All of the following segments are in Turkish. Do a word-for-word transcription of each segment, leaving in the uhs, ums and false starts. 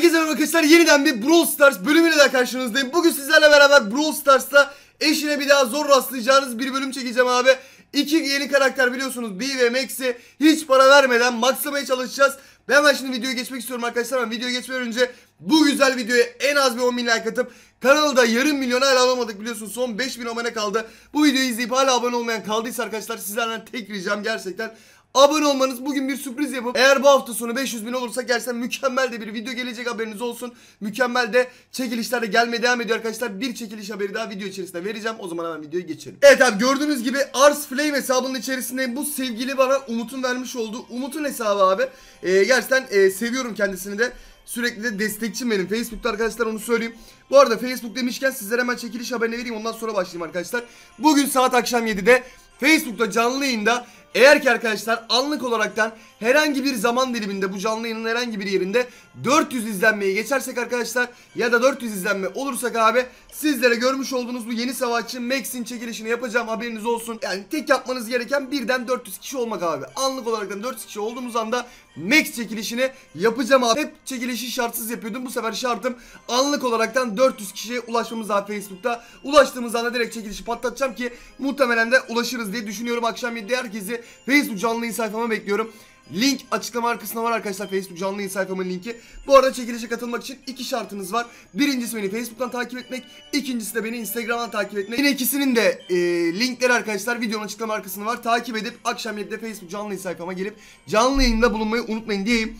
Herkese merhaba arkadaşlar, yeniden bir Brawl Stars bölümüyle de karşınızdayım. Bugün sizlerle beraber Brawl Stars'ta eşine bir daha zor rastlayacağınız bir bölüm çekeceğim abi. İki yeni karakter biliyorsunuz, Bea ve Max'i hiç para vermeden maxlamaya çalışacağız. Ben hemen şimdi videoya geçmek istiyorum arkadaşlar, ama videoya geçmeden önce bu güzel videoya en az bir on bin like atıp kanalda yarım milyona hala alamadık biliyorsunuz, son beş bin abone kaldı. Bu videoyu izleyip hala abone olmayan kaldıysa arkadaşlar sizlerden tek ricam gerçekten abone olmanız. Bugün bir sürpriz yapıp eğer bu hafta sonu beş yüz bin olursa gerçekten mükemmel de bir video gelecek, haberiniz olsun. Mükemmel de çekilişler de gelmeye devam ediyor arkadaşlar. Bir çekiliş haberi daha video içerisinde vereceğim. O zaman hemen videoya geçelim. Evet abi, gördüğünüz gibi ArsFlame hesabının içerisinde bu sevgili bana Umut'un vermiş olduğu Umut'un hesabı abi. Ee, gerçekten e, seviyorum kendisini de. Sürekli de destekçim benim Facebook'ta arkadaşlar, onu söyleyeyim. Bu arada Facebook demişken sizlere hemen çekiliş haberini vereyim, ondan sonra başlayayım arkadaşlar. Bugün saat akşam yedide Facebook'ta canlı yayında, eğer ki arkadaşlar anlık olaraktan herhangi bir zaman diliminde bu canlı yayının herhangi bir yerinde dört yüz izlenmeye geçersek arkadaşlar ya da dört yüz izlenme olursak abi, sizlere görmüş olduğunuz bu yeni savaşçı Max'in çekilişini yapacağım, haberiniz olsun. Yani tek yapmanız gereken birden dört yüz kişi olmak abi. Anlık olaraktan dört yüz kişi olduğumuz anda Max çekilişini yapacağım abi. Hep çekilişi şartsız yapıyordum, bu sefer şartım anlık olaraktan dört yüz kişiye ulaşmamız abi Facebook'ta. Ulaştığımız anda direkt çekilişi patlatacağım ki muhtemelen de ulaşırız diye düşünüyorum. Akşam yedide herkesi Facebook canlı yayın sayfama bekliyorum. Link açıklama arkasında var arkadaşlar, Facebook canlı yayın sayfamın linki. Bu arada çekilişe katılmak için iki şartınız var. Birincisi beni Facebook'tan takip etmek, ikincisi de beni Instagram'dan takip etmek. Yine ikisinin de e, linkleri arkadaşlar videonun açıklama arkasında var. Takip edip akşam yedide Facebook canlı yayın sayfama gelip canlı yayında bulunmayı unutmayın diyeyim.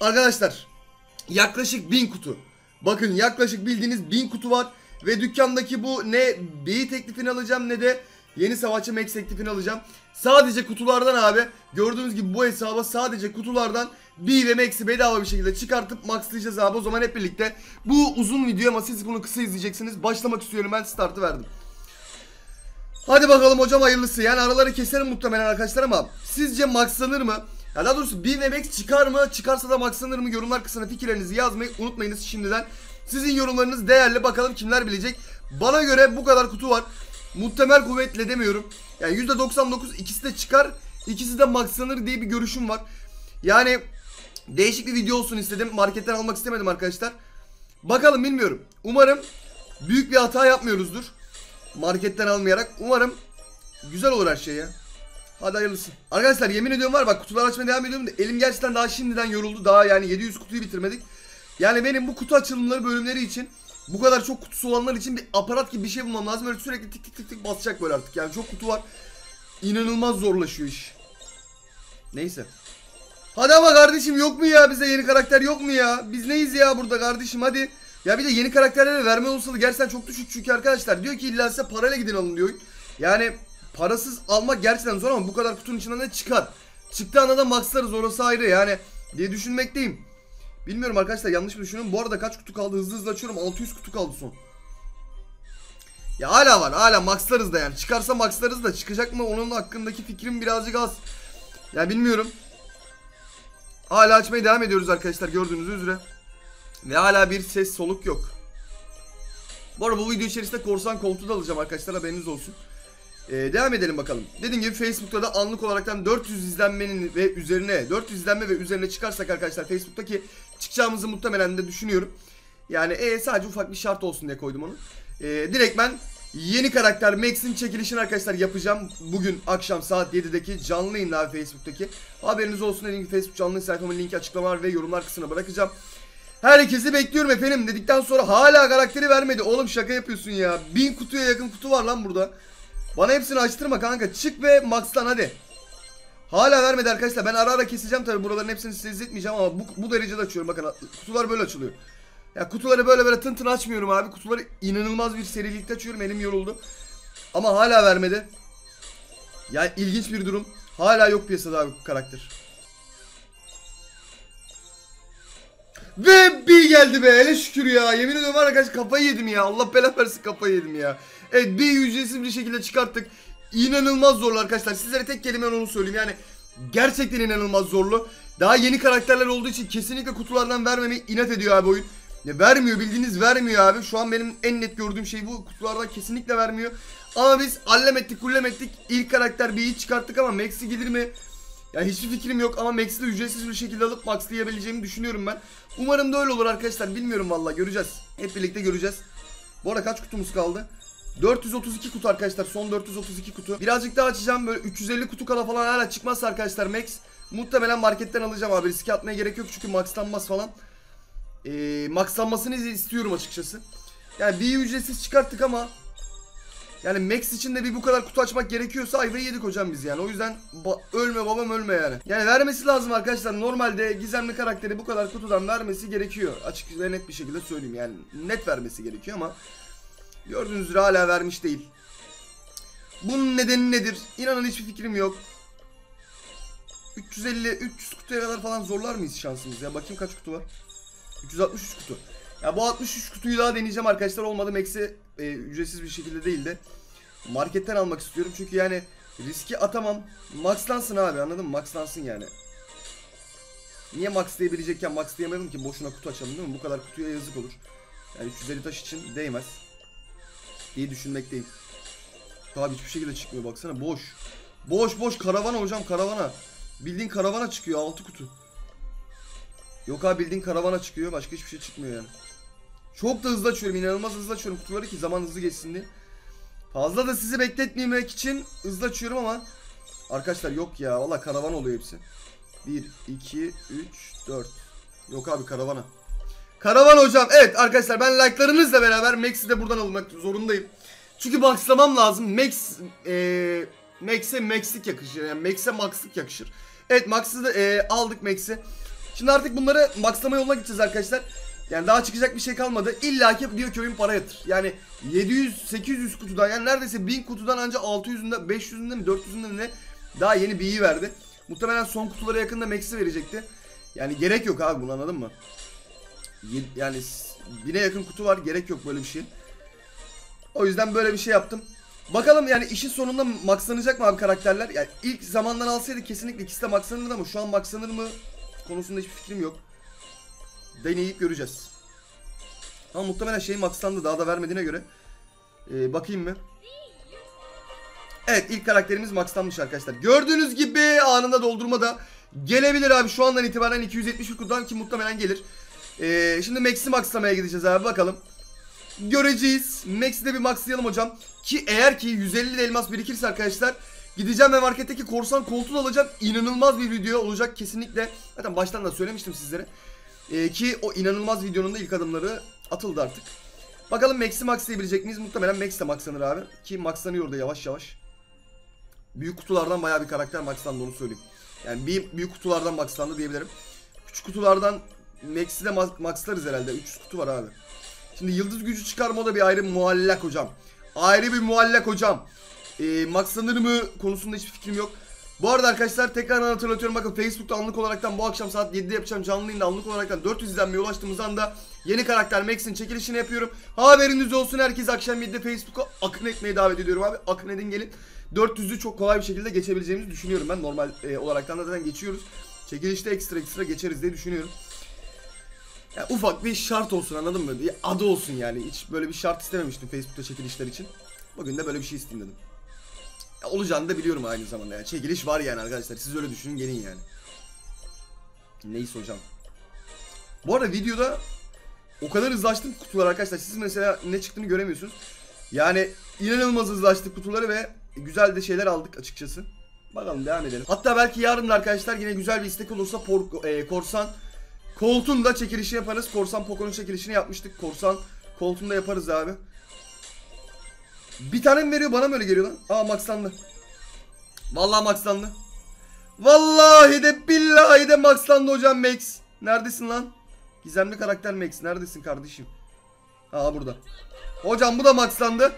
Arkadaşlar yaklaşık bin kutu. Bakın yaklaşık bildiğiniz bin kutu var. Ve dükkandaki bu ne B'yi teklifini alacağım ne de yeni savaşçı Max teklifini alacağım. Sadece kutulardan abi, gördüğünüz gibi bu hesaba sadece kutulardan B ve Max'i bedava bir şekilde çıkartıp maxlayacağız abi. O zaman hep birlikte bu uzun video ama siz bunu kısa izleyeceksiniz. Başlamak istiyorum, ben startı verdim. Hadi bakalım hocam, hayırlısı. Yani araları keserim muhtemelen arkadaşlar, ama sizce maxlanır mı? Ya daha doğrusu B ve Max çıkar mı? Çıkarsa da maxlanır mı? Yorumlar kısmına fikirlerinizi yazmayı unutmayınız şimdiden. Sizin yorumlarınız değerli, bakalım kimler bilecek. Bana göre bu kadar kutu var. Muhtemel kuvvetle demiyorum. Yani yüzde doksan dokuz ikisi de çıkar, ikisi de maxlanır diye bir görüşüm var. Yani değişik bir video olsun istedim, marketten almak istemedim arkadaşlar. Bakalım, bilmiyorum. Umarım büyük bir hata yapmıyoruzdur marketten almayarak. Umarım güzel olur her şey ya. Hadi hayırlısı. Arkadaşlar yemin ediyorum var, bak kutular açmaya devam ediyorum da elim gerçekten daha şimdiden yoruldu. Daha yani yedi yüz kutuyu bitirmedik. Yani benim bu kutu açılımları bölümleri için, bu kadar çok kutusu olanlar için bir aparat gibi bir şey bulmam lazım. Böyle sürekli tık tık tık tık basacak böyle artık. Yani çok kutu var. İnanılmaz zorlaşıyor iş. Neyse. Hadi ama kardeşim, yok mu ya bize yeni karakter, yok mu ya? Biz neyiz ya burada kardeşim, hadi. Ya bir de yeni karakterlere verme olasılığı gerçekten çok düşük. Çünkü arkadaşlar diyor ki illa size parayla gidin alın diyor. Yani parasız almak gerçekten zor, ama bu kadar kutunun içinden de çıkar. Çıktığı anda da maxlarız, orası ayrı yani diye düşünmekteyim. Bilmiyorum arkadaşlar, yanlış mı düşünüyorum? Bu arada kaç kutu kaldı? Hızlı hızlı açıyorum. altı yüz kutu kaldı son. Ya hala var. Hala maxlarız da yani. Çıkarsa maxlarız da çıkacak mı? Onun hakkındaki fikrim birazcık az. Ya bilmiyorum. Hala açmaya devam ediyoruz arkadaşlar, gördüğünüz üzere. Ve hala bir ses soluk yok. Bu arada bu video içerisinde korsan koltuğu da alacağım arkadaşlar, haberiniz olsun. Ee, devam edelim bakalım. Dediğim gibi Facebook'ta da anlık olaraktan dört yüz izlenmenin ve üzerine dört yüz izlenme ve üzerine çıkarsak arkadaşlar Facebook'taki çıkacağımızı muhtemelen de düşünüyorum. Yani e, sadece ufak bir şart olsun diye koydum onu. Ee, direkt ben yeni karakter Max'in çekilişini arkadaşlar yapacağım. Bugün akşam saat yedideki canlı yayın abi Facebook'taki. Haberiniz olsun, dediğim gibi Facebook canlı yayın sayfamın linki açıklamalar ve yorumlar kısmına bırakacağım. Herkesi bekliyorum efendim dedikten sonra hala karakteri vermedi. Oğlum şaka yapıyorsun ya. bin kutuya yakın kutu var lan burada. Bana hepsini açtırma kanka, çık ve maxlan hadi. Hala vermedi arkadaşlar, ben ara ara keseceğim tabi buraların hepsini, size izletmeyeceğim ama bu, bu derecede açıyorum. Bakın kutular böyle açılıyor. Ya kutuları böyle böyle tın tın açmıyorum abi, kutuları inanılmaz bir serilikte açıyorum, elim yoruldu. Ama hala vermedi. Yani ilginç bir durum, hala yok piyasada abi bu karakter. Ve bir geldi be, hele şükür ya. Yemin ediyorum arkadaşlar kafayı yedim ya, Allah bela versin kafayı yedim ya. Evet, B'yi ücretsiz bir şekilde çıkarttık. İnanılmaz zorlu arkadaşlar, sizlere tek kelime onu söyleyeyim, yani gerçekten inanılmaz zorlu. Daha yeni karakterler olduğu için kesinlikle kutulardan vermemeyi inat ediyor abi oyun. Ya vermiyor, bildiğiniz vermiyor abi. Şu an benim en net gördüğüm şey bu, kutulardan kesinlikle vermiyor. Ama biz allem ettik kullem ettik, ilk karakter B'yi çıkarttık ama Max'i gelir mi? Ya hiçbir fikrim yok ama Max'i de ücretsiz bir şekilde alıp maxlayabileceğimi düşünüyorum ben. Umarım da öyle olur arkadaşlar. Bilmiyorum vallahi, göreceğiz. Hep birlikte göreceğiz. Bu arada kaç kutumuz kaldı? dört yüz otuz iki kutu arkadaşlar. Son dört yüz otuz iki kutu. Birazcık daha açacağım. Böyle üç yüz elli kutu kala falan hala çıkmazsa arkadaşlar Max, muhtemelen marketten alacağım abi. Riske atmaya gerek yok çünkü maxlanmaz falan. Ee, maxlanmasını istiyorum açıkçası. Yani bir ücretsiz çıkarttık ama yani Max için de bir bu kadar kutu açmak gerekiyorsa ayvayı yedik hocam biz yani. O yüzden ba ölme babam ölme yani. Yani vermesi lazım arkadaşlar. Normalde gizemli karakteri bu kadar kutudan vermesi gerekiyor. Açık ve net bir şekilde söyleyeyim yani. Net vermesi gerekiyor ama gördüğünüz üzere hala vermiş değil. Bunun nedeni nedir? İnanın hiçbir fikrim yok. üç yüz elli üç yüz kutuya kadar falan zorlar mıyız şansımız ya? Bakayım kaç kutu var. üç yüz altmış üç kutu. Ya bu altmış üç kutuyu daha deneyeceğim arkadaşlar. Olmadı Max'i e, ücretsiz bir şekilde değil de marketten almak istiyorum. Çünkü yani riski atamam. Maxlansın abi, anladın mı? Maxlansın yani. Niye maxlayabilecekken maxlayamadım ki? Boşuna kutu açalım değil mi? Bu kadar kutuya yazık olur. Yani üç yüz elli taş için değmez diye düşünmekteyim. Tabi hiçbir şekilde çıkmıyor, baksana boş. Boş boş karavana hocam, karavana. Bildiğin karavana çıkıyor altı kutu. Yok abi, bildiğin karavana çıkıyor, başka hiçbir şey çıkmıyor yani. Çok da hızlı açıyorum, inanılmaz hızlı açıyorum kutuları ki zaman hızlı geçsin diye. Fazla da sizi bekletmemek için hızlı açıyorum ama arkadaşlar yok ya, valla karavan oluyor hepsi. Bir iki üç dört. Yok abi karavana. Karavan hocam. Evet arkadaşlar, ben like'larınızla beraber Max'i de buradan almak zorundayım. Çünkü maxlamam lazım. Max ee, Max'e Max'lik yakışır. Yani Max'e Max'lik yakışır. Evet Max'i de ee, aldık Max'i. Şimdi artık bunları maxlama yoluna gideceğiz arkadaşlar. Yani daha çıkacak bir şey kalmadı. İlla ki diyor ki oyun para yatır. Yani yedi yüz sekiz yüz kutudan, yani neredeyse bin kutudan anca altı yüzünde beş yüzünde mi dört yüzünde mi ne daha yeni B'yi verdi. Muhtemelen son kutulara yakında Max'i verecekti. Yani gerek yok abi bunu, anladın mı? Yani bine yakın kutu var, gerek yok böyle bir şey. O yüzden böyle bir şey yaptım. Bakalım yani işin sonunda maxlanacak mı abi karakterler? Yani ilk zamandan alsaydı kesinlikle ikisi de maxlanırdı ama şu an maxlanır mı konusunda hiçbir fikrim yok. Deneyip göreceğiz. Ama muhtemelen şey maxlandı, daha da vermediğine göre. Ee, bakayım mı? Evet, ilk karakterimiz maxlanmış arkadaşlar. Gördüğünüz gibi anında doldurma da gelebilir abi. Şu andan itibaren iki yüz yetmiş bir kutudan ki muhtemelen gelir. Ee, şimdi Max'i maxlamaya gideceğiz abi, bakalım. Göreceğiz. Max'i de bir maxlayalım hocam. Ki eğer ki yüz elli elmas birikirse arkadaşlar gideceğim ve marketteki korsan koltuğu alacağım. İnanılmaz bir video olacak kesinlikle. Zaten baştan da söylemiştim sizlere. Ee, ki o inanılmaz videonun da ilk adımları atıldı artık. Bakalım Max'i maxlayabilecek miyiz? Muhtemelen Max de maxlanır abi. Ki maxlanıyor da yavaş yavaş. Büyük kutulardan bayağı bir karakter maxlandı, onu söyleyeyim. Yani bir büyük kutulardan maxlandı diyebilirim. Küçük kutulardan Max'i de maxlarız herhalde. üç yüz kutu var abi. Şimdi yıldız gücü çıkarma da bir ayrı muallak hocam. Ayrı bir muallak hocam. Ee, maxlanır mı konusunda hiçbir fikrim yok. Bu arada arkadaşlar tekrar hatırlatıyorum. Bakın Facebook'ta anlık olaraktan bu akşam saat yedide yapacağım canlı yayında anlık olaraktan dört yüz izlenmeye ulaştığımız anda yeni karakter Max'in çekilişini yapıyorum. Haberiniz olsun, herkes akşam yedide Facebook'a akın etmeye davet ediyorum abi. Akın edin gelin. dört yüzü çok kolay bir şekilde geçebileceğimizi düşünüyorum ben. Normal e, olaraktan da zaten geçiyoruz. Çekilişte ekstra ekstra geçeriz diye düşünüyorum. Yani ufak bir şart olsun, anladın mı? Bir adı olsun yani. Hiç böyle bir şart istememiştim Facebook'ta çekilişler için. Bugün de böyle bir şey isteyeyim dedim. Ya olacağını da biliyorum aynı zamanda yani. Çekiliş var yani arkadaşlar. Siz öyle düşünün gelin yani. Neyse hocam. Bu arada videoda o kadar hızlaştım kutular arkadaşlar. Siz mesela ne çıktığını göremiyorsunuz. Yani inanılmaz hızlaştık kutuları ve güzel de şeyler aldık açıkçası. Bakalım devam edelim. Hatta belki yarın da arkadaşlar yine güzel bir istek olursa por e, korsan Colt'un da çekilişi yaparız. Korsan Poco'nun çekilişini yapmıştık. Korsan Colt'un da yaparız abi. Bir tane mi veriyor? Bana mı öyle geliyor lan? Aa maxlandı. Vallahi maxlandı. Vallahi de billahi de maxlandı hocam Max. Neredesin lan? Gizemli karakter Max. Neredesin kardeşim? Aa burada. Hocam bu da maxlandı.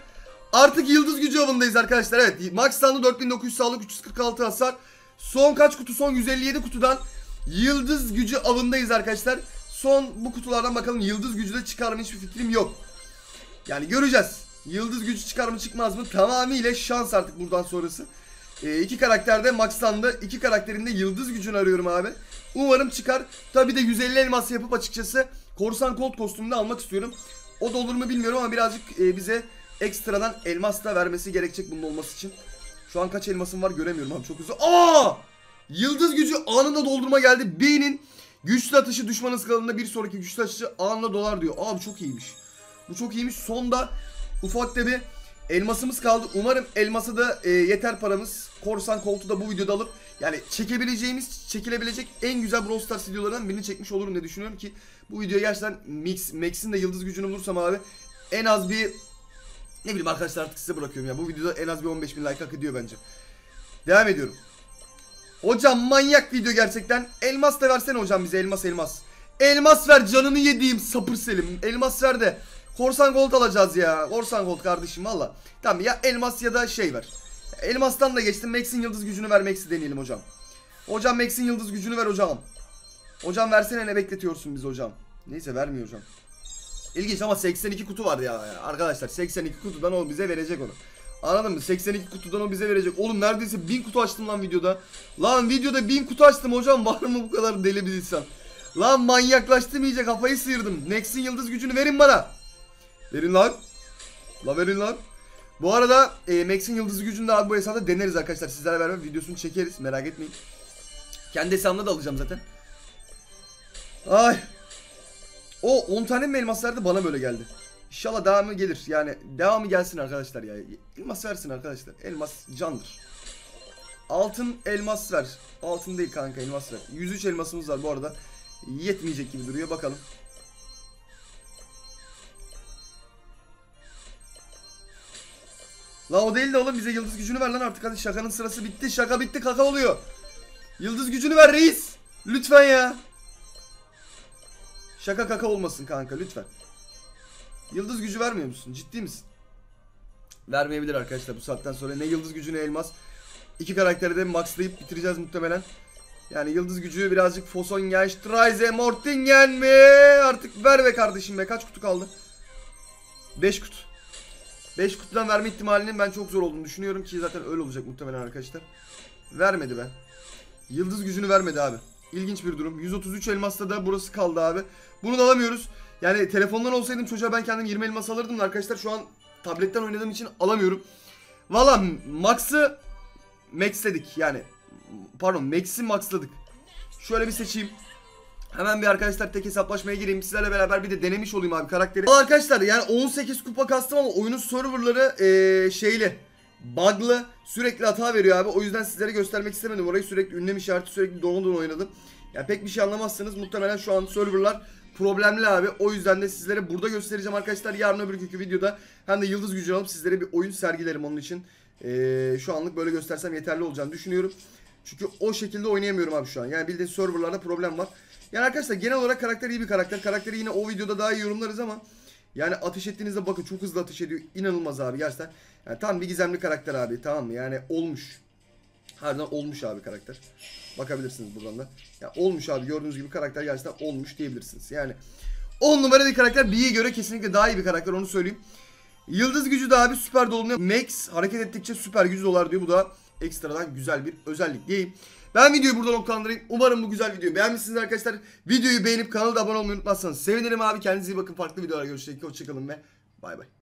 Artık yıldız gücü avındayız arkadaşlar. Evet maxlandı. dört bin dokuz yüz sağlık, üç yüz kırk altı hasar. Son kaç kutu? Son yüz elli yedi kutudan. Yıldız gücü avındayız arkadaşlar. Son bu kutulardan bakalım yıldız gücü de çıkar mı, hiçbir fikrim yok. Yani göreceğiz. Yıldız gücü çıkar mı çıkmaz mı tamamıyla şans artık buradan sonrası. ee, İki karakterde maxlandı. İki karakterinde yıldız gücünü arıyorum abi. Umarım çıkar. Tabi de yüz elli elmas yapıp açıkçası korsan Colt kostümünü almak istiyorum. O da olur mu bilmiyorum ama birazcık e, bize ekstradan elmas da vermesi gerekecek bunun olması için. Şu an kaç elmasım var göremiyorum abi, çok uzun. Aaa Yıldız gücü anında doldurma geldi. B'nin güçlü atışı düşmanın skalında bir sonraki güçlü atışı anında dolar diyor. Abi çok iyiymiş. Bu çok iyiymiş. Sonda ufak da bir elmasımız kaldı. Umarım elmasa da e, yeter paramız. Korsan Colt'u da bu videoda alıp yani çekebileceğimiz, çekilebilecek en güzel Brawl Stars videolardan birini çekmiş olurum diye düşünüyorum ki bu videoya gerçekten Mix, Max'in de yıldız gücünü bulursam abi en az bir ne bileyim arkadaşlar artık size bırakıyorum ya. Bu videoda en az bir on beş bin like hak ediyor bence. Devam ediyorum. Hocam manyak video gerçekten. Elmas da versene hocam bize, elmas elmas. Elmas ver canını yediğim sapır Selim. Elmas ver de Korsan Gold alacağız ya. Korsan Gold kardeşim valla. Tamam ya elmas ya da şey ver. Elmas'tan da geçtim. Max'in yıldız gücünü ver. Max'i deneyelim hocam. Hocam Max'in yıldız gücünü ver hocam. Hocam versene, ne bekletiyorsun bizi hocam. Neyse vermiyor hocam. İlginç ama seksen iki kutu var ya. Arkadaşlar seksen iki kutudan o bize verecek onu. Anladın mı? seksen iki kutudan o bize verecek. Oğlum neredeyse bin kutu açtım lan videoda. Lan videoda bin kutu açtım hocam. Var mı bu kadar deli bir insan? Lan manyaklaştım iyice, kafayı sıyırdım. Max'in yıldız gücünü verin bana. Verin lan. La verin lan. Bu arada e, Max'in yıldız gücünü de abi bu hesapta deneriz arkadaşlar. Sizlerle beraber videosunu çekeriz. Merak etmeyin. Kendi hesabımda da alacağım zaten. Ay. O on tane mi elmas verdi? Bana böyle geldi. İnşallah devamı gelir. Yani devamı gelsin arkadaşlar ya. Elmas versin arkadaşlar. Elmas candır. Altın elmas ver. Altın değil kanka, elmas ver. yüz üç elmasımız var bu arada. Yetmeyecek gibi duruyor. Bakalım. La o değil de oğlum bize yıldız gücünü ver lan artık, hadi şakanın sırası bitti, şaka bitti, kaka oluyor. Yıldız gücünü ver reis lütfen ya. Şaka kaka olmasın kanka lütfen. Yıldız gücü vermiyor musun, ciddi misin? Vermeyebilir arkadaşlar bu saatten sonra, ne yıldız gücü ne elmas. İki karakteri de maxlayıp bitireceğiz muhtemelen. Yani yıldız gücü birazcık Foson Genç Trize Mortingen mi? Artık ver be kardeşim be, kaç kutu kaldı? beş kutu. beş kutudan verme ihtimalinin ben çok zor olduğunu düşünüyorum ki zaten öyle olacak muhtemelen arkadaşlar. Vermedi ben. Yıldız gücünü vermedi abi. İlginç bir durum. yüz otuz üç elmasla da burası kaldı abi. Bunu da alamıyoruz. Yani telefondan olsaydım çocuğa ben kendim yirmi elmas alırdım da arkadaşlar şu an tabletten oynadığım için alamıyorum. Valla Max'ı Max'ledik yani. Pardon Max'i Max'ladık. Şöyle bir seçeyim. Hemen bir arkadaşlar tek hesaplaşmaya gireyim. Sizlerle beraber bir de denemiş olayım abi karakteri. Arkadaşlar yani on sekiz kupa kastım ama oyunun serverları ee, şeyli, bug'lı, sürekli hata veriyor abi. O yüzden sizlere göstermek istemedim. Orayı sürekli ünlem işareti, sürekli dolu dolu oynadım. Yani pek bir şey anlamazsınız. Muhtemelen şu an serverlar problemli abi. O yüzden de sizlere burada göstereceğim arkadaşlar. Yarın öbür günkü videoda hem de yıldız gücünü alıp sizlere bir oyun sergilerim onun için. E, şu anlık böyle göstersem yeterli olacağını düşünüyorum. Çünkü o şekilde oynayamıyorum abi şu an. Yani bildiğin serverlarda problem var. Yani arkadaşlar genel olarak karakter iyi bir karakter. Karakteri yine o videoda daha iyi yorumlarız ama yani ateş ettiğinizde bakın çok hızlı ateş ediyor. İnanılmaz abi gerçekten. Yani tam bir gizemli karakter abi, tamam mı? Yani olmuş. Harbiden olmuş abi karakter. Bakabilirsiniz buradan da. Yani olmuş abi, gördüğünüz gibi karakter gerçekten olmuş diyebilirsiniz. Yani on numara bir karakter. Bea'ye göre kesinlikle daha iyi bir karakter, onu söyleyeyim. Yıldız gücü de abi süper dolunuyor. Max hareket ettikçe süper gücü dolar diyor. Bu da ekstradan güzel bir özellik diyeyim. Ben videoyu burada noktalandırayım. Umarım bu güzel videoyu beğenmişsiniz arkadaşlar. Videoyu beğenip kanala da abone olmayı unutmazsanız sevinirim abi. Kendinize iyi bakın. Farklı videolara görüşürüz. Hoşçakalın ve bay bay.